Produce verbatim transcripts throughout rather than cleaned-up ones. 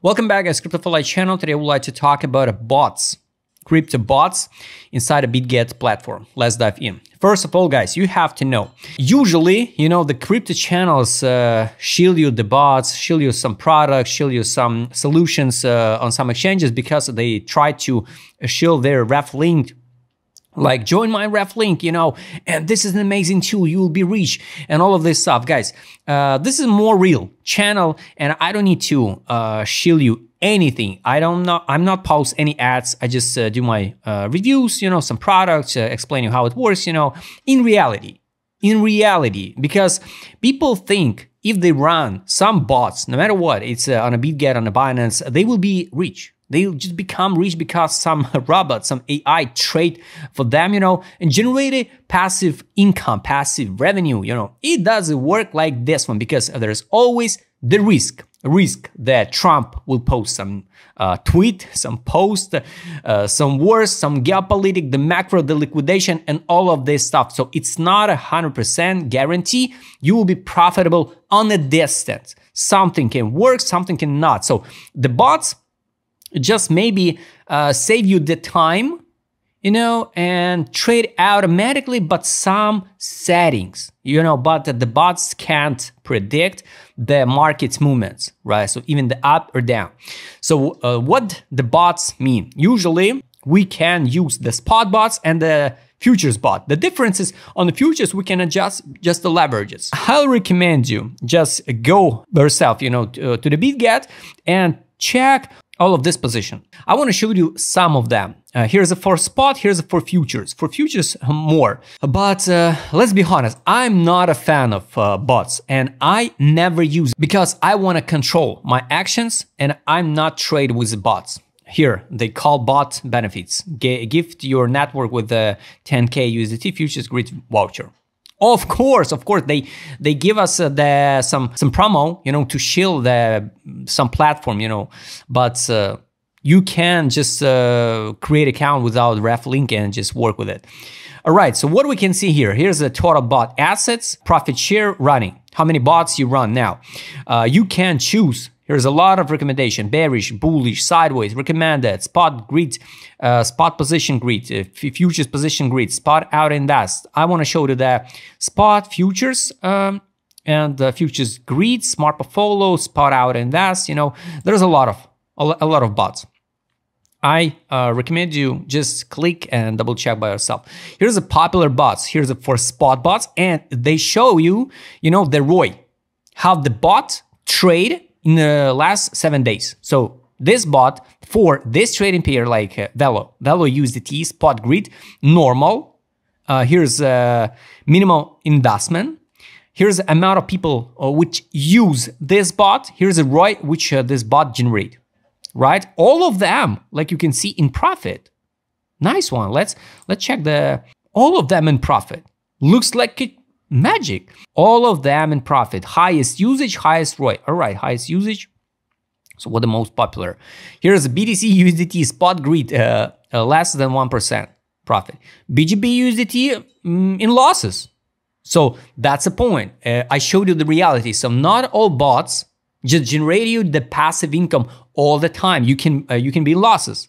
Welcome back to Crypto for light channel. Today I would like to talk about a bots, crypto bots inside a BitGet platform. Let's dive in. First of all, guys, you have to know, usually, you know, the crypto channels uh, shield you the bots, shield you some products, shield you some solutions uh, on some exchanges because they try to shield their ref link. Like, join my ref link, you know, and this is an amazing tool, you will be rich, and all of this stuff. Guys, uh, this is more real channel, and I don't need to uh, shield you anything. I don't know, I'm not post any ads. I just uh, do my uh, reviews, you know, some products, uh, explaining how it works, you know, in reality, in reality, because people think if they run some bots, no matter what, it's uh, on a BitGet, on a Binance, they will be rich. They'll just become rich because some robot, some A I trade for them, you know, and generated passive income, passive revenue, you know. It doesn't work like this one because there's always the risk, risk that Trump will post some uh, tweet, some post, uh, some wars, some geopolitics, the macro, the liquidation, and all of this stuff. So it's not a one hundred percent guarantee you will be profitable on a distance. Something can work, something cannot. So the bots just maybe uh, save you the time, you know, and trade automatically, but some settings, you know, but the bots can't predict the market's movements, right? So even the up or down. So uh, what the bots mean? Usually we can use the spot bots and the futures bot. The difference is on the futures, we can adjust just the leverages. I'll recommend you just go yourself, you know, to, uh, to the BitGet and check all of this position. I want to show you some of them. Uh, here's a for spot, here's a for futures. For futures, more. But uh, let's be honest, I'm not a fan of uh, bots, and I never use it because I want to control my actions, and I'm not trade with bots. Here, they call bot benefits. G gift your network with the ten K U S D T futures grid voucher. Of course, of course, they they give us uh, the some some promo, you know, to shield the some platform, you know, but uh, you can just uh, create account without ref link and just work with it. All right, so what we can see here, here's the total bot assets, profit share running, how many bots you run now. Uh, you can choose. Here's a lot of recommendation, bearish, bullish, sideways, recommended, spot grid, uh, spot position grid, uh, futures position grid, spot out and dust. I want to show you the spot futures um, and uh, futures grid, smart portfolio, spot out and dust. You know, there's a lot of, a lot of bots. I uh, recommend you just click and double check by yourself. Here's a popular bots. Here's a for spot bots. And they show you, you know, the R O I, how the bot trade in the last seven days. So this bot for this trading pair, like uh, Velo, Velo U S D T, spot grid, normal. Uh, here's uh, minimal investment. Here's the amount of people uh, which use this bot. Here's a R O I which uh, this bot generate, right? All of them, like you can see, in profit. Nice one. Let's let's check the all of them in profit. Looks like it. Magic. All of them in profit. Highest usage, highest R O I. All right, highest usage. So what the most popular? Here's B T C U S D T spot grid, uh, uh, less than one percent profit. B G B U S D T mm, in losses. So that's the point. Uh, I showed you the reality. So not all bots just generate you the passive income all the time. You can, uh, you can be losses,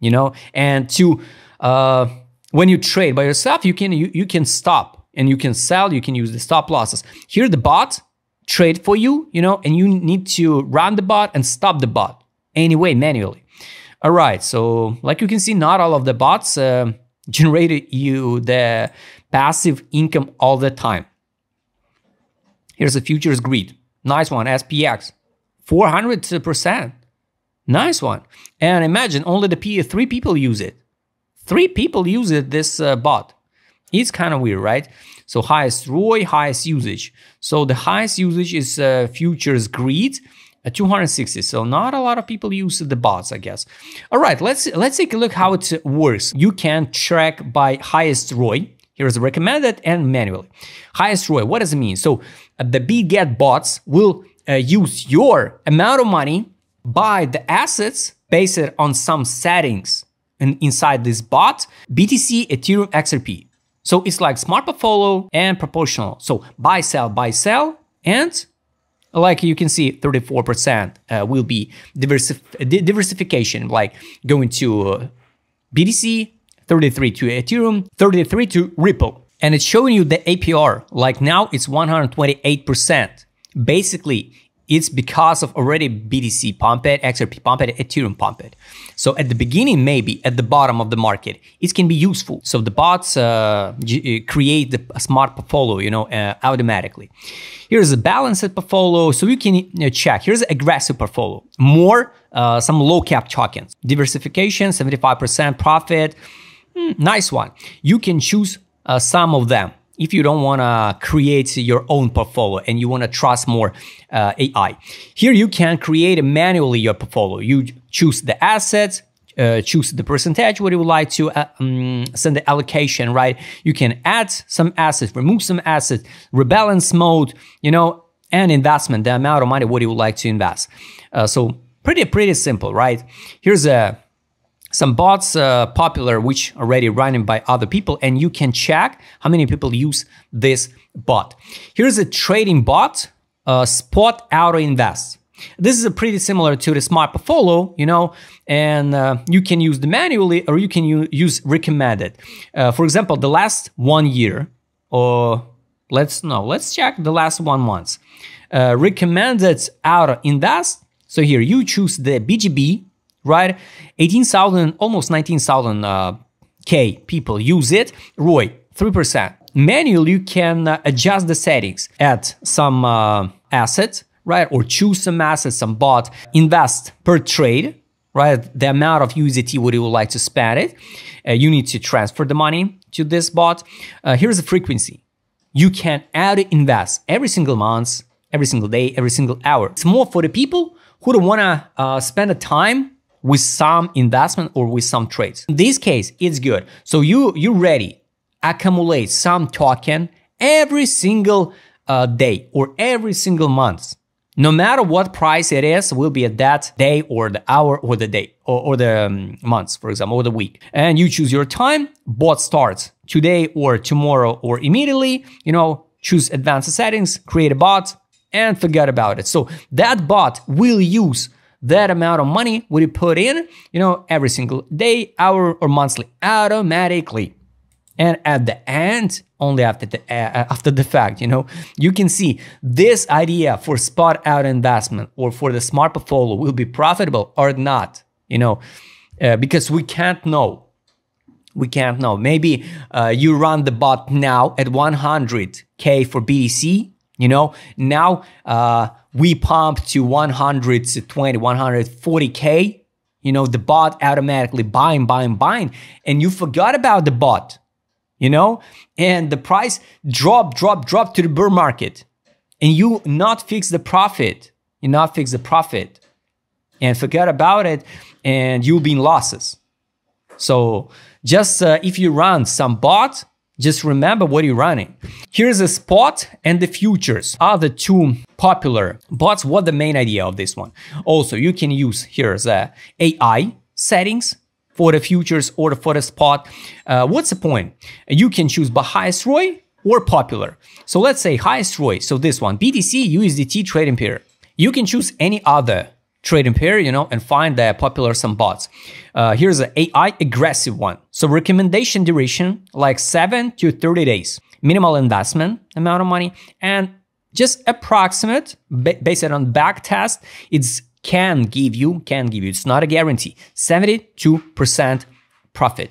you know, and to, uh, when you trade by yourself, you can, you, you can stop. And you can sell, you can use the stop losses. Here the bot trade for you, you know, and you need to run the bot and stop the bot anyway, manually. All right, so like you can see, not all of the bots uh, generated you the passive income all the time. Here's a futures grid. Nice one, S P X, four hundred percent. Nice one. And imagine only the P three people use it. Three people use it, this uh, bot. It's kind of weird, right? So highest R O I, highest usage. So the highest usage is uh, futures grid at two hundred sixty. So not a lot of people use the bots, I guess. All right, let's let's take a look how it works. You can track by highest R O I. Here's recommended and manually. Highest R O I, what does it mean? So uh, the BitGet bots will uh, use your amount of money, buy the assets based on some settings. And inside this bot, B T C, Ethereum, X R P. So it's like smart portfolio and proportional. So buy, sell, buy, sell, and Like you can see, thirty-four percent uh, will be diversif diversification, like going to uh, B T C, thirty-three to Ethereum, thirty-three to Ripple. And it's showing you the A P R, like now it's one hundred twenty-eight percent. Basically, it's because of already B T C pumped, X R P pumped, Ethereum pumped. So at the beginning, maybe at the bottom of the market, it can be useful. So the bots uh, create a smart portfolio, you know, uh, automatically. Here's a balanced portfolio, so you can uh, check. Here's an aggressive portfolio, more uh, some low cap tokens, diversification, seventy-five percent profit, mm, nice one. You can choose uh, some of them. If you don't want to create your own portfolio and you want to trust more uh, A I. Here you can create manually your portfolio. You choose the assets, uh, choose the percentage, what you would like to uh, um, send the allocation, right? You can add some assets, remove some assets, rebalance mode, you know, and investment, the amount of money, what you would like to invest. Uh, so pretty, pretty simple, right? Here's a... Some bots uh, popular, which already running by other people, and you can check how many people use this bot. Here's a trading bot, uh, Spot Auto Invest. This is a pretty similar to the Smart Portfolio, you know, and uh, you can use the manually or you can use recommended. Uh, for example, the last one year, or let's no, let's check the last one once. Uh, recommended Auto Invest. So here you choose the B G B. Right, eighteen thousand, almost nineteen thousand uh, K people use it. R O I, three percent. Manually, you can uh, adjust the settings, add some uh, assets, right, or choose some assets, some bot, invest per trade, right, the amount of U S D T what you would like to spend it. Uh, you need to transfer the money to this bot. Uh, here's the frequency. You can add invest every single month, every single day, every single hour. It's more for the people who don't want to uh, spend the time with some investment or with some trades. In this case, it's good. So you you ready, accumulate some token every single uh, day or every single month. No matter what price it is, will be at that day or the hour or the day or, or the um, months, for example, or the week. And you choose your time, bot starts today or tomorrow or immediately, you know, choose advanced settings, create a bot and forget about it. So that bot will use that amount of money would you put in, you know, every single day, hour, or monthly, automatically. And at the end, only after the uh, after the fact, you know, you can see this idea for spot out investment or for the smart portfolio will be profitable or not, you know, uh, because we can't know. We can't know. Maybe uh, you run the bot now at one hundred K for B T C, you know, now uh, we pump to one hundred twenty, one hundred forty K, you know, the bot automatically buying, buying, buying, and you forgot about the bot, you know, and the price drop, drop, drop to the bear market, and you not fix the profit, you not fix the profit, and forget about it, and you'll be in losses. So just uh, if you run some bot, just remember what you're running. Here's a spot and the futures are the two popular bots. What the main idea of this one? Also, you can use here's uh, A I settings for the futures or for the spot. Uh, what's the point? You can choose by highest R O I or popular. So let's say highest R O I. So this one, B T C, U S D T trading pair. You can choose any other trading pair, you know, and find the popular some bots. Uh, here's an A I aggressive one. So recommendation duration, like seven to thirty days, minimal investment amount of money, and just approximate based on back test. It's can give you, can give you, it's not a guarantee, seventy-two percent profit.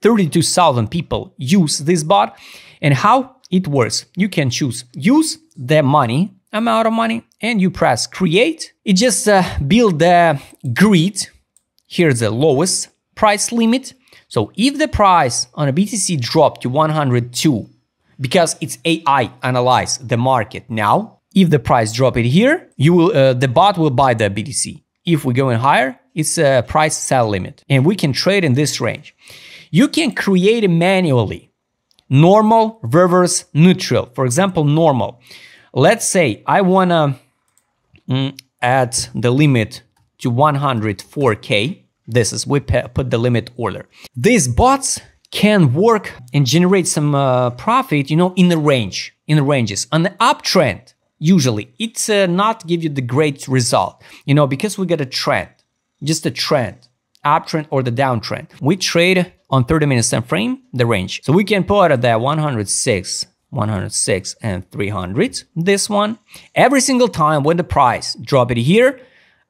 thirty-two thousand people use this bot. And how it works, you can choose use their money, amount of money, and you press create. It just uh, build the grid. Here's the lowest price limit. So if the price on a B T C dropped to one hundred two, because it's A I analyze the market now, if the price drop it here, you will uh, the bot will buy the B T C. If we're going higher, it's a price sell limit, and we can trade in this range. You can create it manually. Normal, reverse, neutral. For example, normal. Let's say I wanna mm, add the limit to one hundred four K. This is, we put the limit order. These bots can work and generate some uh, profit, you know, in the range, in the ranges. On the uptrend, usually it's uh, not give you the great result, you know, because we get a trend, just a trend, uptrend or the downtrend. We trade on thirty minutes time frame, the range. So we can put that one hundred six, one hundred six and three hundred, this one. Every single time when the price drop it here,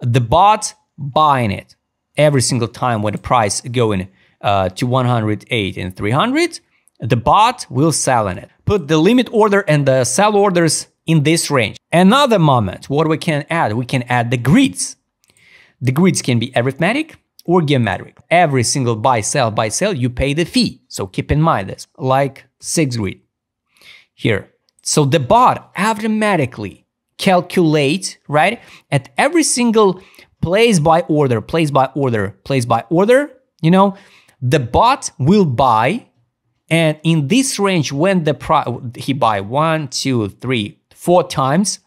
the bot buying it. Every single time when the price going uh, to one hundred eight and three hundred, the bot will sell in it. Put the limit order and the sell orders in this range. Another moment, what we can add, we can add the grids. The grids can be arithmetic or geometric. Every single buy, sell, buy, sell, you pay the fee. So keep in mind this, like six grid here. So the bot automatically calculates, right? At every single place by order, place by order, place by order, you know, the bot will buy. And in this range, when the price, he buy one, two, three, four times,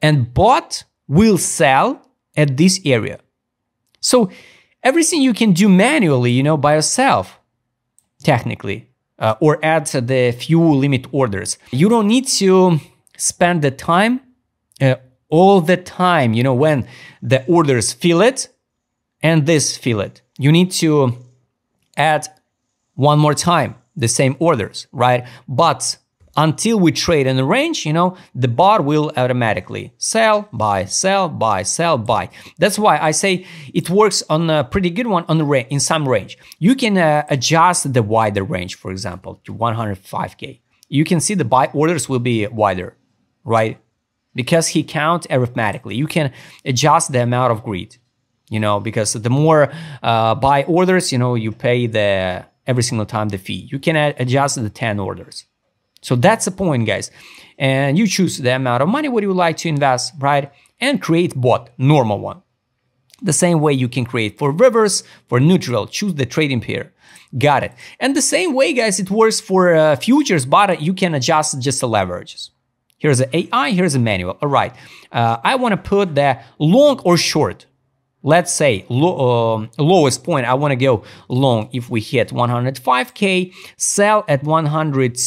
and bot will sell at this area. So everything you can do manually, you know, by yourself, technically, uh, or add the few limit orders. You don't need to spend the time uh, all the time, you know, when the orders fill it and this fill it. You need to add one more time the same orders, right? But until we trade in the range, you know, the bot will automatically sell, buy, sell, buy, sell, buy. That's why I say it works on a pretty good one on the range, in some range. You can uh, adjust the wider range, for example, to one hundred five K. You can see the buy orders will be wider, right? Because he counts arithmetically. You can adjust the amount of grid, you know, because the more uh, buy orders, you know, you pay the every single time the fee. You can adjust the ten orders. So that's the point, guys. And you choose the amount of money what you would like to invest, right? And create bot, normal one. The same way you can create for reverse, for neutral, choose the trading pair. Got it. And the same way, guys, it works for uh, futures, but you can adjust just the leverages. Here's an A I, here's a manual. All right, uh, I wanna put the long or short. Let's say lo uh, lowest point, I want to go long. If we hit one hundred five K, sell at one hundred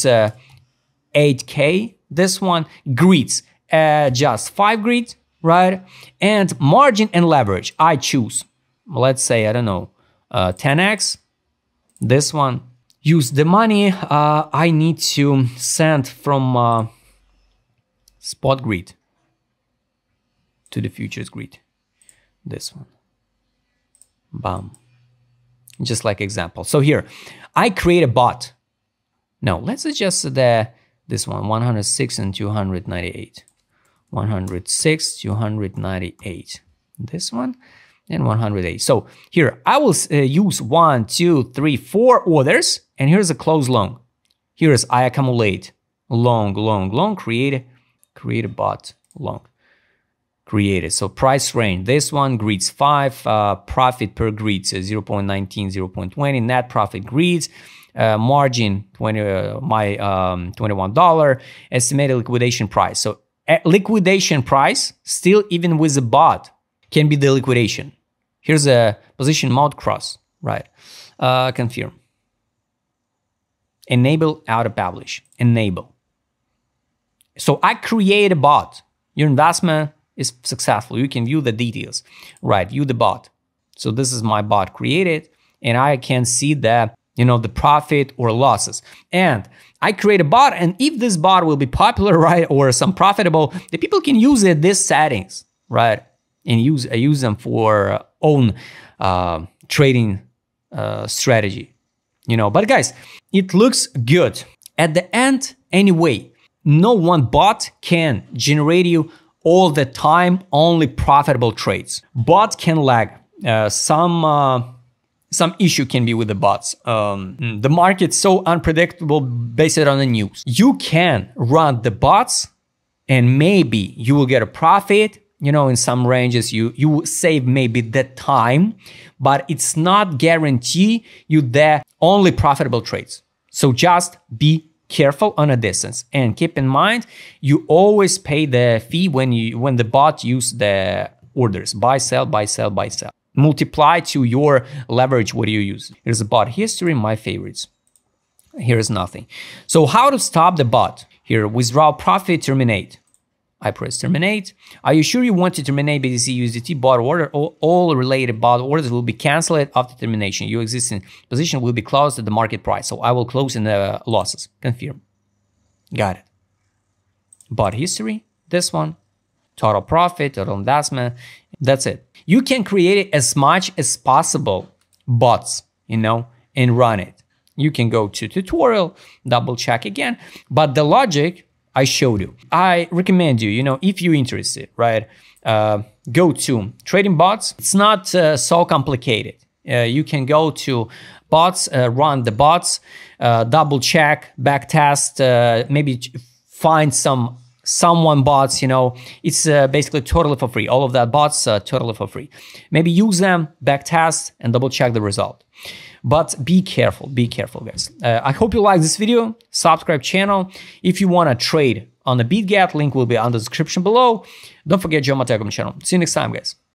eight K, this one, grids, uh, just five grids, right? And margin and leverage, I choose, let's say, I don't know, uh, ten X, this one. Use the money, uh, I need to send from uh, spot grid to the futures grid. This one, bam, just like example. So here, I create a bot. Now let's adjust the this one, one hundred six and two hundred ninety-eight, one hundred six, two hundred ninety-eight, this one, and one hundred eight. So here I will uh, use one, two, three, four orders, and here's a close long. Here is I accumulate long, long, long. Create, create a bot long. Created. So price range, this one, grids five, uh, profit per grid, so zero point one nine, zero point two zero, net profit grids, uh, margin twenty, uh, my um, twenty-one dollars, estimated liquidation price. So liquidation price, still even with the bot, can be the liquidation. Here's a position mount cross, right? Uh, confirm. Enable auto publish, enable. So I create a bot, your investment is successful. You can view the details, right? View the bot. So this is my bot created, and I can see the, you know, the profit or losses. And I create a bot, and if this bot will be popular, right, or some profitable, the people can use it these settings, right, and use uh, use them for uh, own uh, trading uh, strategy, you know. But guys, it looks good at the end anyway. No one bot can generate you all the time only profitable trades. Bot can lag. Uh, some uh, some issue can be with the bots. Um, the market's so unpredictable based on the news. You can run the bots and maybe you will get a profit. You know, in some ranges you, you will save maybe that time, but it's not guarantee you the only profitable trades. So just be careful on a distance, and keep in mind you always pay the fee when you when the bot use the orders, buy, sell, buy, sell, buy, sell, multiply to your leverage. What do you use? Here's a bot history, my favorites. Here is nothing. So how to stop the bot? Here, withdraw profit, terminate. I press terminate. Are you sure you want to terminate B T C U S D T bought order? All, all related bought orders will be canceled after termination. Your existing position will be closed at the market price. So I will close in the losses. Confirm. Got it. Bought history. This one. Total profit, total investment. That's it. You can create as much as possible bots, you know, and run it. You can go to tutorial, double check again. But the logic I showed you. I recommend you, you know, if you're interested, right, uh, go to trading bots. It's not uh, so complicated. Uh, you can go to bots, uh, run the bots, uh, double check, back test, uh, maybe find some someone bots, you know, it's uh, basically totally for free. All of that bots are totally for free. Maybe use them, back test and double check the result. But be careful, be careful, guys. Uh, I hope you like this video. Subscribe channel. If you want to trade on the BitGet, link will be on the description below. Don't forget, join my Telegram channel. See you next time, guys.